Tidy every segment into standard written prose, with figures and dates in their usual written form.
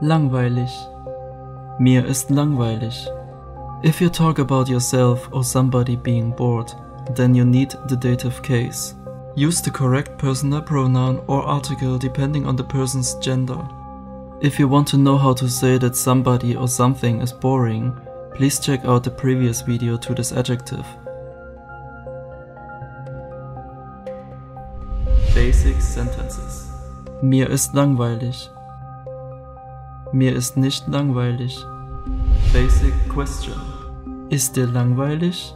Langweilig. Mir ist langweilig. If you talk about yourself or somebody being bored, then you need the dative case. Use the correct personal pronoun or article depending on the person's gender. If you want to know how to say that somebody or something is boring, please check out the previous video to this adjective. Basic sentences. Mir ist langweilig. Mir ist nicht langweilig. Basic question. Ist dir langweilig?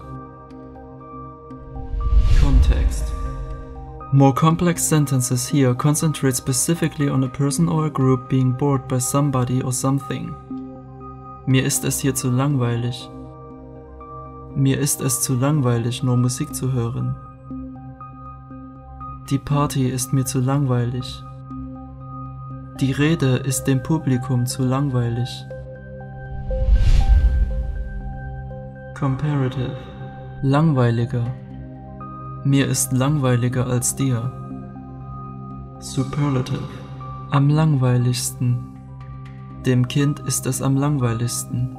Context. More complex sentences here concentrate specifically on a person or a group being bored by somebody or something. Mir ist es hier zu langweilig. Mir ist es zu langweilig, nur Musik zu hören. Die Party ist mir zu langweilig. Die Rede ist dem Publikum zu langweilig. Comparative. Langweiliger. Mir ist langweiliger als dir. Superlative. Am langweiligsten. Dem Kind ist es am langweiligsten.